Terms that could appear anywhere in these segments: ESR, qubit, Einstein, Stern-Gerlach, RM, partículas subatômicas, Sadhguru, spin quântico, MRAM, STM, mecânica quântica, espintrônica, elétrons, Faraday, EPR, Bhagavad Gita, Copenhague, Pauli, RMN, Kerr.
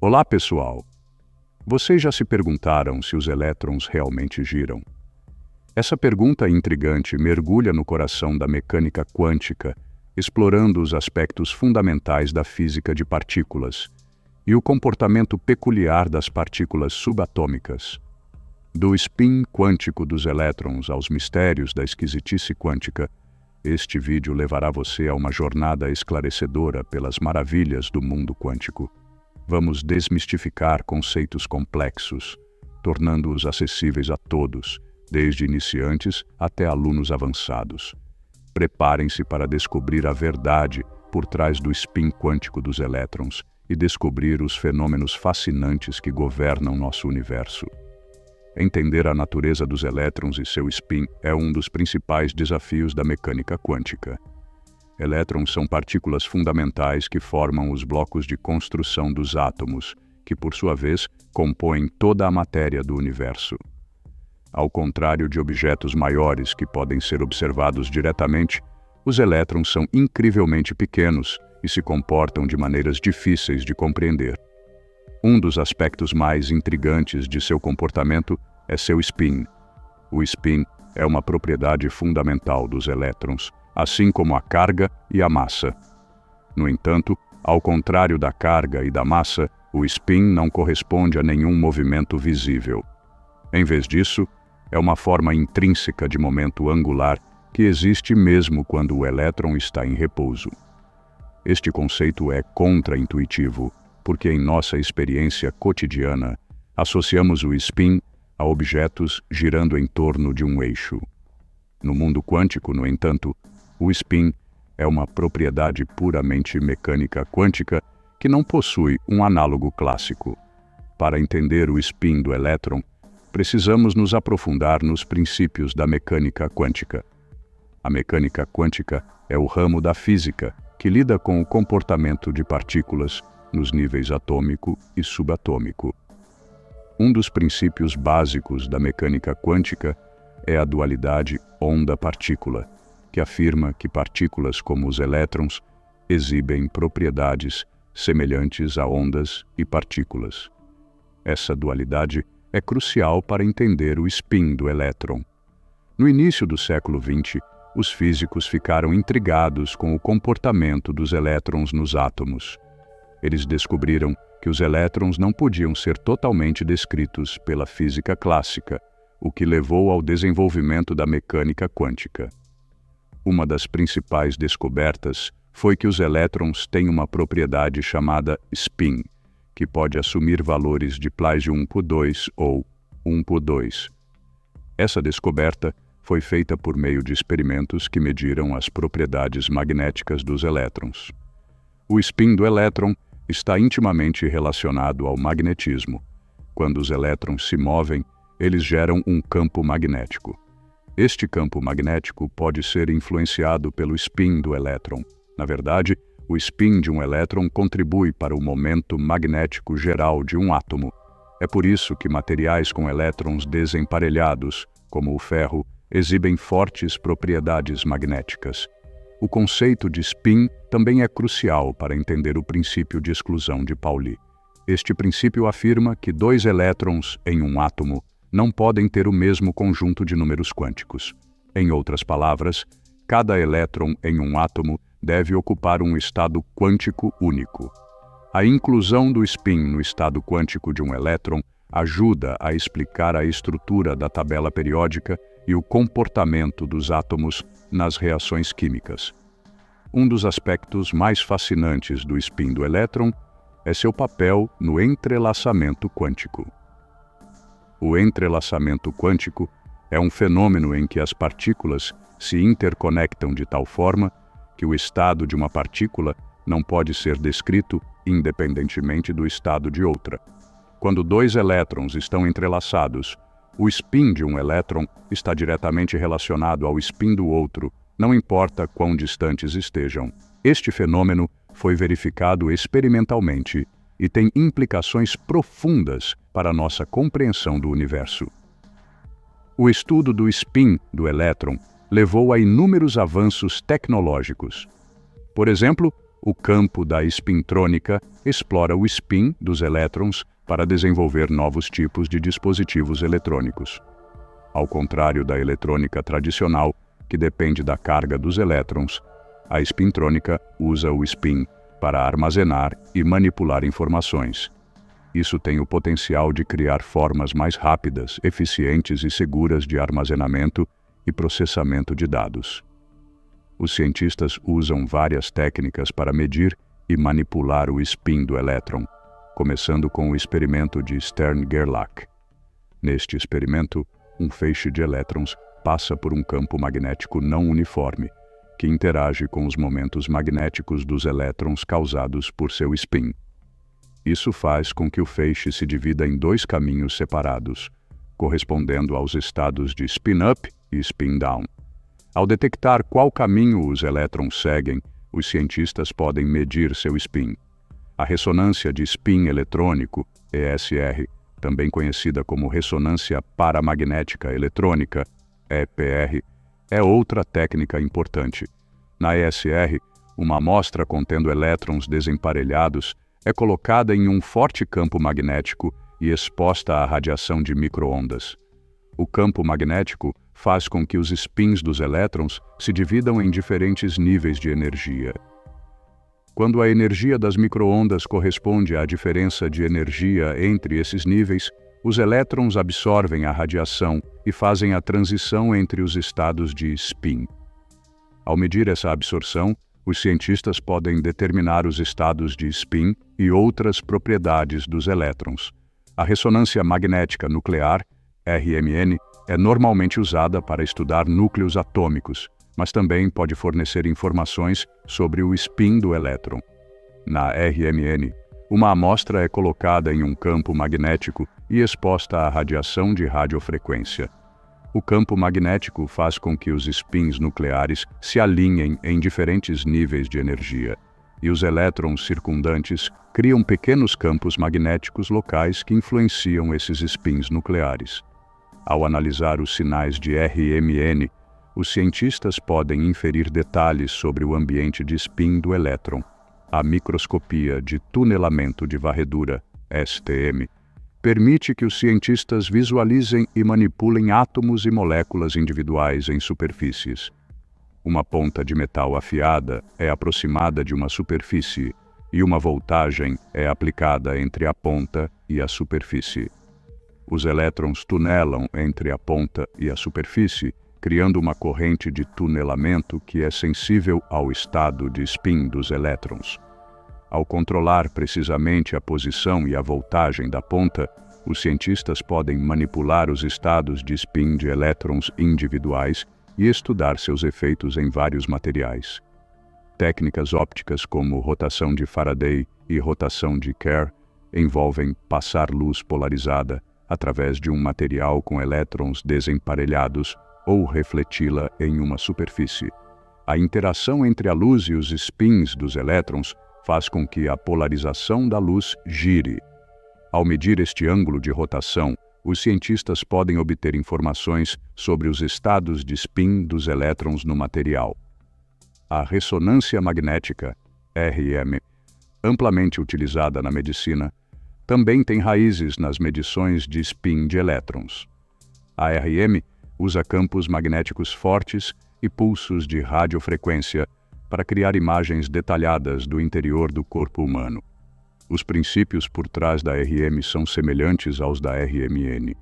Olá, pessoal! Vocês já se perguntaram se os elétrons realmente giram? Essa pergunta intrigante mergulha no coração da mecânica quântica, explorando os aspectos fundamentais da física de partículas e o comportamento peculiar das partículas subatômicas. Do spin quântico dos elétrons aos mistérios da esquisitice quântica, este vídeo levará você a uma jornada esclarecedora pelas maravilhas do mundo quântico. Vamos desmistificar conceitos complexos, tornando-os acessíveis a todos, desde iniciantes até alunos avançados. Preparem-se para descobrir a verdade por trás do spin quântico dos elétrons e descobrir os fenômenos fascinantes que governam nosso universo. Entender a natureza dos elétrons e seu spin é um dos principais desafios da mecânica quântica. Elétrons são partículas fundamentais que formam os blocos de construção dos átomos, que, por sua vez, compõem toda a matéria do universo. Ao contrário de objetos maiores que podem ser observados diretamente, os elétrons são incrivelmente pequenos e se comportam de maneiras difíceis de compreender. Um dos aspectos mais intrigantes de seu comportamento é seu spin. O spin é uma propriedade fundamental dos elétrons, assim como a carga e a massa. No entanto, ao contrário da carga e da massa, o spin não corresponde a nenhum movimento visível. Em vez disso, é uma forma intrínseca de momento angular que existe mesmo quando o elétron está em repouso. Este conceito é contraintuitivo, porque em nossa experiência cotidiana, associamos o spin a objetos girando em torno de um eixo. No mundo quântico, no entanto, o spin é uma propriedade puramente mecânica quântica que não possui um análogo clássico. Para entender o spin do elétron, precisamos nos aprofundar nos princípios da mecânica quântica. A mecânica quântica é o ramo da física que lida com o comportamento de partículas nos níveis atômico e subatômico. Um dos princípios básicos da mecânica quântica é a dualidade onda-partícula, que afirma que partículas como os elétrons exibem propriedades semelhantes a ondas e partículas. Essa dualidade é crucial para entender o spin do elétron. No início do século XX, os físicos ficaram intrigados com o comportamento dos elétrons nos átomos. Eles descobriram que os elétrons não podiam ser totalmente descritos pela física clássica, o que levou ao desenvolvimento da mecânica quântica. Uma das principais descobertas foi que os elétrons têm uma propriedade chamada spin, que pode assumir valores de ℧/2 ou 1/2. Essa descoberta foi feita por meio de experimentos que mediram as propriedades magnéticas dos elétrons. O spin do elétron está intimamente relacionado ao magnetismo. Quando os elétrons se movem, eles geram um campo magnético. Este campo magnético pode ser influenciado pelo spin do elétron. Na verdade, o spin de um elétron contribui para o momento magnético geral de um átomo. É por isso que materiais com elétrons desemparelhados, como o ferro, exibem fortes propriedades magnéticas. O conceito de spin também é crucial para entender o princípio de exclusão de Pauli. Este princípio afirma que dois elétrons em um átomo não podem ter o mesmo conjunto de números quânticos. Em outras palavras, cada elétron em um átomo deve ocupar um estado quântico único. A inclusão do spin no estado quântico de um elétron ajuda a explicar a estrutura da tabela periódica e o comportamento dos átomos nas reações químicas. Um dos aspectos mais fascinantes do spin do elétron é seu papel no entrelaçamento quântico. O entrelaçamento quântico é um fenômeno em que as partículas se interconectam de tal forma que o estado de uma partícula não pode ser descrito independentemente do estado de outra. Quando dois elétrons estão entrelaçados, o spin de um elétron está diretamente relacionado ao spin do outro, não importa quão distantes estejam. Este fenômeno foi verificado experimentalmente e tem implicações profundas para nossa compreensão do universo. O estudo do spin do elétron levou a inúmeros avanços tecnológicos. Por exemplo, O campo da espintrônica explora o spin dos elétrons para desenvolver novos tipos de dispositivos eletrônicos. Ao contrário da eletrônica tradicional, que depende da carga dos elétrons, a espintrônica usa o spin para armazenar e manipular informações. Isso tem o potencial de criar formas mais rápidas, eficientes e seguras de armazenamento e processamento de dados. Os cientistas usam várias técnicas para medir e manipular o spin do elétron, começando com o experimento de Stern-Gerlach. Neste experimento, um feixe de elétrons passa por um campo magnético não uniforme, que interage com os momentos magnéticos dos elétrons causados por seu spin. Isso faz com que o feixe se divida em dois caminhos separados, correspondendo aos estados de spin-up e spin-down. Ao detectar qual caminho os elétrons seguem, os cientistas podem medir seu spin. A ressonância de spin eletrônico, ESR, também conhecida como ressonância paramagnética eletrônica, EPR, é outra técnica importante. Na ESR, uma amostra contendo elétrons desemparelhados é colocada em um forte campo magnético e exposta à radiação de micro-ondas. O campo magnético faz com que os spins dos elétrons se dividam em diferentes níveis de energia. Quando a energia das micro-ondas corresponde à diferença de energia entre esses níveis, os elétrons absorvem a radiação e fazem a transição entre os estados de spin. Ao medir essa absorção, os cientistas podem determinar os estados de spin e outras propriedades dos elétrons. A ressonância magnética nuclear, RMN, é normalmente usada para estudar núcleos atômicos, mas também pode fornecer informações sobre o spin do elétron. Na RMN, uma amostra é colocada em um campo magnético e exposta à radiação de radiofrequência. O campo magnético faz com que os spins nucleares se alinhem em diferentes níveis de energia, e os elétrons circundantes criam pequenos campos magnéticos locais que influenciam esses spins nucleares. Ao analisar os sinais de RMN, os cientistas podem inferir detalhes sobre o ambiente de spin do elétron. A microscopia de tunelamento de varredura, STM, permite que os cientistas visualizem e manipulem átomos e moléculas individuais em superfícies. Uma ponta de metal afiada é aproximada de uma superfície e uma voltagem é aplicada entre a ponta e a superfície. Os elétrons tunelam entre a ponta e a superfície, criando uma corrente de tunelamento que é sensível ao estado de spin dos elétrons. Ao controlar precisamente a posição e a voltagem da ponta, os cientistas podem manipular os estados de spin de elétrons individuais e estudar seus efeitos em vários materiais. Técnicas ópticas como rotação de Faraday e rotação de Kerr envolvem passar luz polarizada através de um material com elétrons desemparelhados ou refleti-la em uma superfície. A interação entre a luz e os spins dos elétrons faz com que a polarização da luz gire. Ao medir este ângulo de rotação, os cientistas podem obter informações sobre os estados de spin dos elétrons no material. A ressonância magnética, RM, amplamente utilizada na medicina, também tem raízes nas medições de spin de elétrons. A RM usa campos magnéticos fortes e pulsos de radiofrequência para criar imagens detalhadas do interior do corpo humano. Os princípios por trás da RM são semelhantes aos da RMN,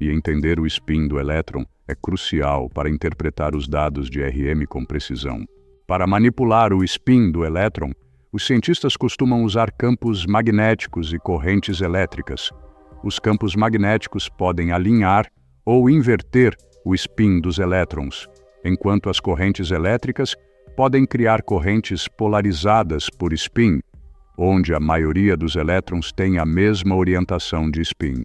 e entender o spin do elétron é crucial para interpretar os dados de RM com precisão. Para manipular o spin do elétron, os cientistas costumam usar campos magnéticos e correntes elétricas. Os campos magnéticos podem alinhar ou inverter o spin dos elétrons, enquanto as correntes elétricas podem criar correntes polarizadas por spin, onde a maioria dos elétrons tem a mesma orientação de spin.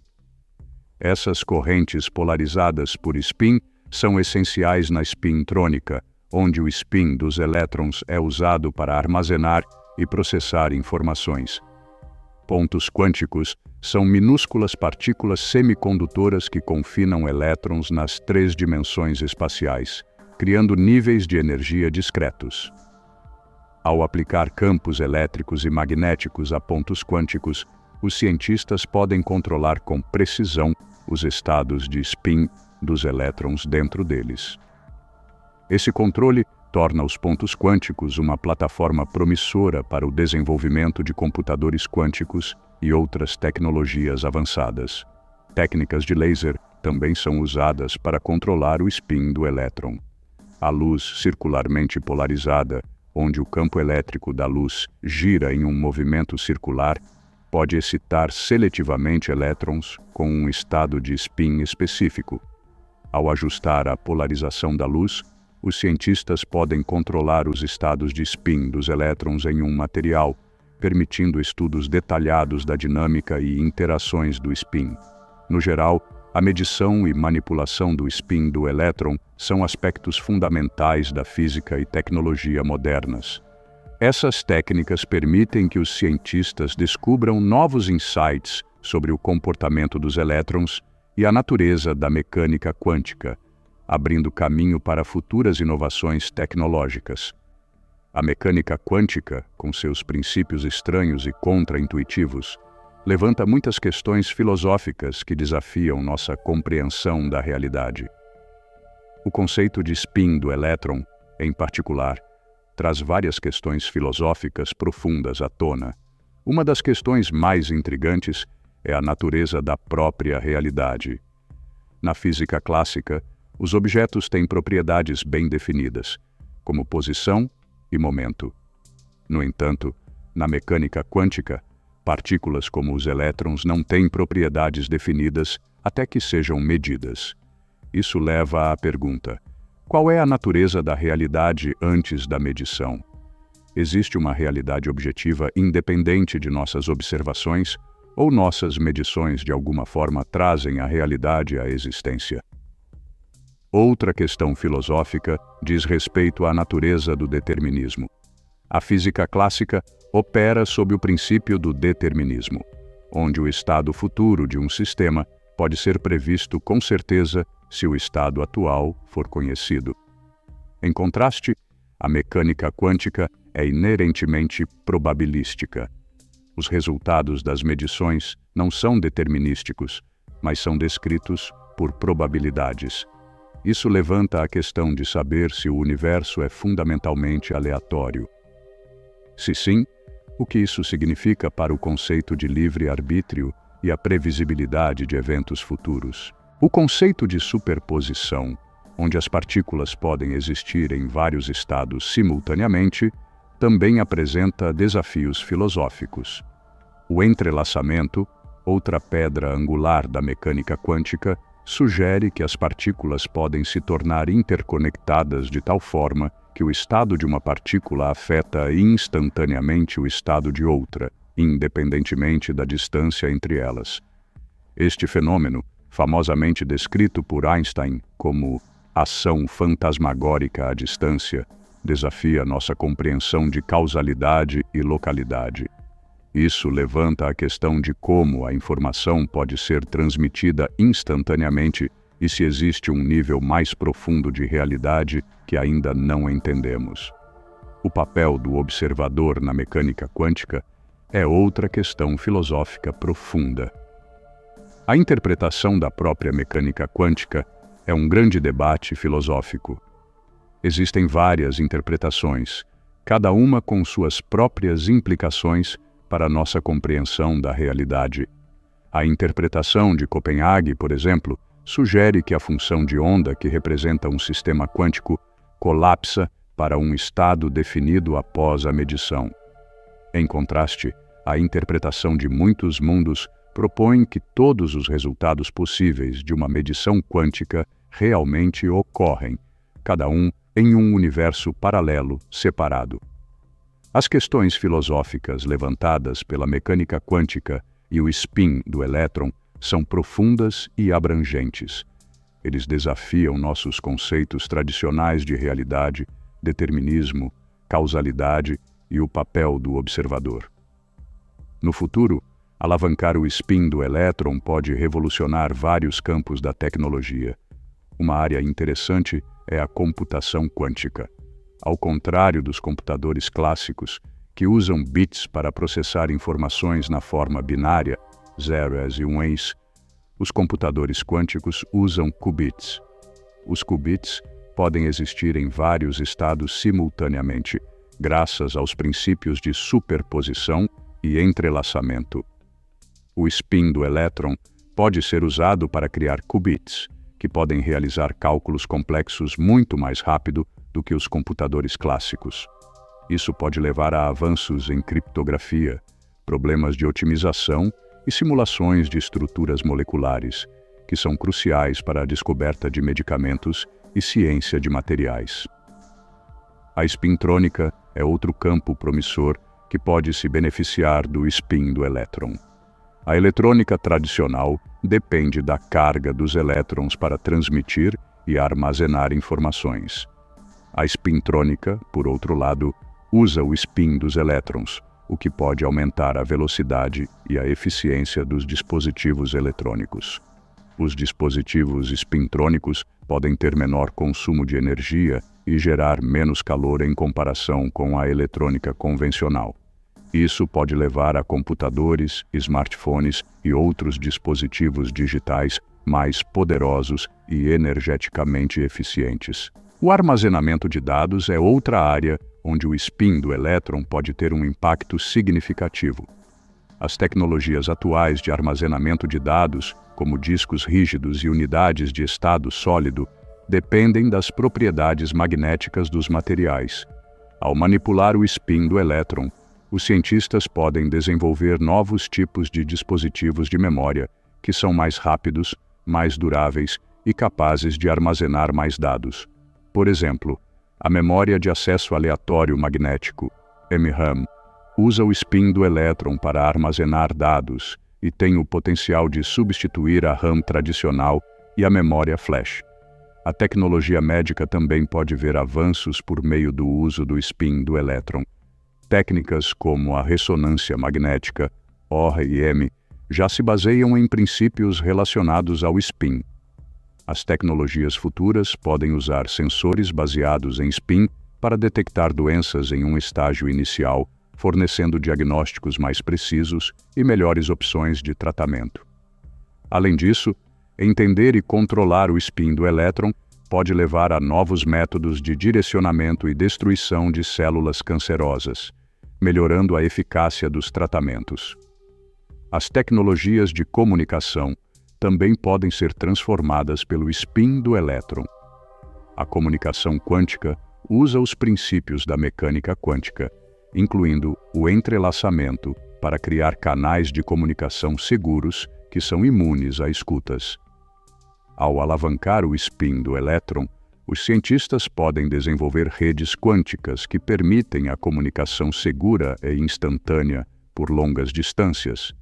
Essas correntes polarizadas por spin são essenciais na espintrônica, onde o spin dos elétrons é usado para armazenar e processar informações. Pontos quânticos são minúsculas partículas semicondutoras que confinam elétrons nas três dimensões espaciais, criando níveis de energia discretos. Ao aplicar campos elétricos e magnéticos a pontos quânticos, os cientistas podem controlar com precisão os estados de spin dos elétrons dentro deles. Esse controle torna os pontos quânticos uma plataforma promissora para o desenvolvimento de computadores quânticos e outras tecnologias avançadas. Técnicas de laser também são usadas para controlar o spin do elétron. A luz circularmente polarizada, onde o campo elétrico da luz gira em um movimento circular, pode excitar seletivamente elétrons com um estado de spin específico. Ao ajustar a polarização da luz, os cientistas podem controlar os estados de spin dos elétrons em um material, permitindo estudos detalhados da dinâmica e interações do spin. No geral, a medição e manipulação do spin do elétron são aspectos fundamentais da física e tecnologia modernas. Essas técnicas permitem que os cientistas descubram novos insights sobre o comportamento dos elétrons e a natureza da mecânica quântica, abrindo caminho para futuras inovações tecnológicas. A mecânica quântica, com seus princípios estranhos e contraintuitivos, levanta muitas questões filosóficas que desafiam nossa compreensão da realidade. O conceito de spin do elétron, em particular, traz várias questões filosóficas profundas à tona. Uma das questões mais intrigantes é a natureza da própria realidade. Na física clássica, os objetos têm propriedades bem definidas, como posição e momento. No entanto, na mecânica quântica, partículas como os elétrons não têm propriedades definidas até que sejam medidas. Isso leva à pergunta: qual é a natureza da realidade antes da medição? Existe uma realidade objetiva independente de nossas observações, ou nossas medições de alguma forma trazem a realidade à existência? Outra questão filosófica diz respeito à natureza do determinismo. A física clássica opera sob o princípio do determinismo, onde o estado futuro de um sistema pode ser previsto com certeza se o estado atual for conhecido. Em contraste, a mecânica quântica é inerentemente probabilística. Os resultados das medições não são determinísticos, mas são descritos por probabilidades. Isso levanta a questão de saber se o universo é fundamentalmente aleatório. Se sim, o que isso significa para o conceito de livre-arbítrio e a previsibilidade de eventos futuros? O conceito de superposição, onde as partículas podem existir em vários estados simultaneamente, também apresenta desafios filosóficos. O entrelaçamento, outra pedra angular da mecânica quântica, sugere que as partículas podem se tornar interconectadas de tal forma que o estado de uma partícula afeta instantaneamente o estado de outra, independentemente da distância entre elas. Este fenômeno, famosamente descrito por Einstein como ação fantasmagórica à distância, desafia nossa compreensão de causalidade e localidade. Isso levanta a questão de como a informação pode ser transmitida instantaneamente e se existe um nível mais profundo de realidade que ainda não entendemos. O papel do observador na mecânica quântica é outra questão filosófica profunda. A interpretação da própria mecânica quântica é um grande debate filosófico. Existem várias interpretações, cada uma com suas próprias implicações para nossa compreensão da realidade. A interpretação de Copenhague, por exemplo, sugere que a função de onda que representa um sistema quântico colapsa para um estado definido após a medição. Em contraste, a interpretação de muitos mundos propõe que todos os resultados possíveis de uma medição quântica realmente ocorrem, cada um em um universo paralelo separado. As questões filosóficas levantadas pela mecânica quântica e o spin do elétron são profundas e abrangentes. Eles desafiam nossos conceitos tradicionais de realidade, determinismo, causalidade e o papel do observador. No futuro, alavancar o spin do elétron pode revolucionar vários campos da tecnologia. Uma área interessante é a computação quântica. Ao contrário dos computadores clássicos, que usam bits para processar informações na forma binária, 0s e 1s, os computadores quânticos usam qubits. Os qubits podem existir em vários estados simultaneamente, graças aos princípios de superposição e entrelaçamento. O spin do elétron pode ser usado para criar qubits, que podem realizar cálculos complexos muito mais rápido do que os computadores clássicos. Isso pode levar a avanços em criptografia, problemas de otimização e simulações de estruturas moleculares, que são cruciais para a descoberta de medicamentos e ciência de materiais. A espintrônica é outro campo promissor que pode se beneficiar do spin do elétron. A eletrônica tradicional depende da carga dos elétrons para transmitir e armazenar informações. A espintrônica, por outro lado, usa o spin dos elétrons, o que pode aumentar a velocidade e a eficiência dos dispositivos eletrônicos. Os dispositivos espintrônicos podem ter menor consumo de energia e gerar menos calor em comparação com a eletrônica convencional. Isso pode levar a computadores, smartphones e outros dispositivos digitais mais poderosos e energeticamente eficientes. O armazenamento de dados é outra área onde o spin do elétron pode ter um impacto significativo. As tecnologias atuais de armazenamento de dados, como discos rígidos e unidades de estado sólido, dependem das propriedades magnéticas dos materiais. Ao manipular o spin do elétron, os cientistas podem desenvolver novos tipos de dispositivos de memória que são mais rápidos, mais duráveis e capazes de armazenar mais dados. Por exemplo, a memória de acesso aleatório magnético, MRAM, usa o spin do elétron para armazenar dados e tem o potencial de substituir a RAM tradicional e a memória flash. A tecnologia médica também pode ver avanços por meio do uso do spin do elétron. Técnicas como a ressonância magnética, ORM, já se baseiam em princípios relacionados ao spin. As tecnologias futuras podem usar sensores baseados em spin para detectar doenças em um estágio inicial, fornecendo diagnósticos mais precisos e melhores opções de tratamento. Além disso, entender e controlar o spin do elétron pode levar a novos métodos de direcionamento e destruição de células cancerosas, melhorando a eficácia dos tratamentos. As tecnologias de comunicação também podem ser transformadas pelo spin do elétron. A comunicação quântica usa os princípios da mecânica quântica, incluindo o entrelaçamento, para criar canais de comunicação seguros que são imunes a escutas. Ao alavancar o spin do elétron, os cientistas podem desenvolver redes quânticas que permitem a comunicação segura e instantânea por longas distâncias.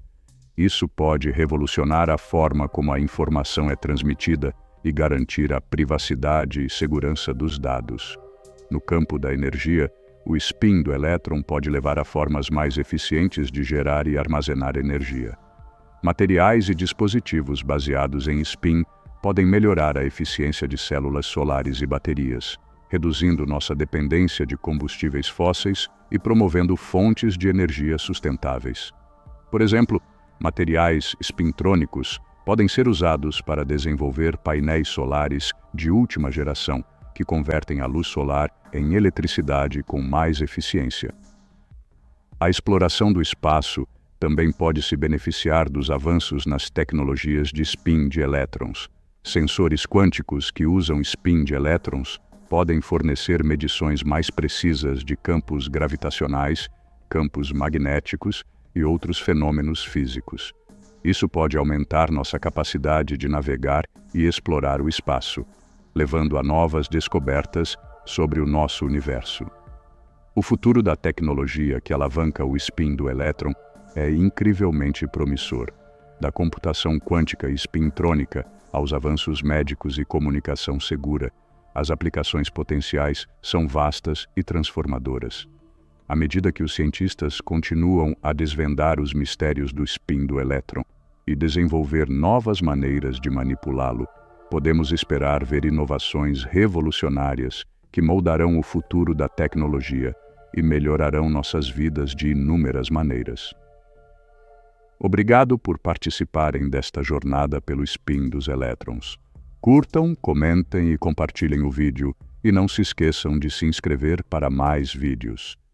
Isso pode revolucionar a forma como a informação é transmitida e garantir a privacidade e segurança dos dados. No campo da energia, o spin do elétron pode levar a formas mais eficientes de gerar e armazenar energia. Materiais e dispositivos baseados em spin podem melhorar a eficiência de células solares e baterias, reduzindo nossa dependência de combustíveis fósseis e promovendo fontes de energia sustentáveis. Por exemplo, materiais espintrônicos podem ser usados para desenvolver painéis solares de última geração, que convertem a luz solar em eletricidade com mais eficiência. A exploração do espaço também pode se beneficiar dos avanços nas tecnologias de spin de elétrons. Sensores quânticos que usam spin de elétrons podem fornecer medições mais precisas de campos gravitacionais, campos magnéticos e outros fenômenos físicos. Isso pode aumentar nossa capacidade de navegar e explorar o espaço, levando a novas descobertas sobre o nosso universo. O futuro da tecnologia que alavanca o spin do elétron é incrivelmente promissor. Da computação quântica e espintrônica aos avanços médicos e comunicação segura, as aplicações potenciais são vastas e transformadoras. À medida que os cientistas continuam a desvendar os mistérios do spin do elétron e desenvolver novas maneiras de manipulá-lo, podemos esperar ver inovações revolucionárias que moldarão o futuro da tecnologia e melhorarão nossas vidas de inúmeras maneiras. Obrigado por participarem desta jornada pelo spin dos elétrons. Curtam, comentem e compartilhem o vídeo, e não se esqueçam de se inscrever para mais vídeos.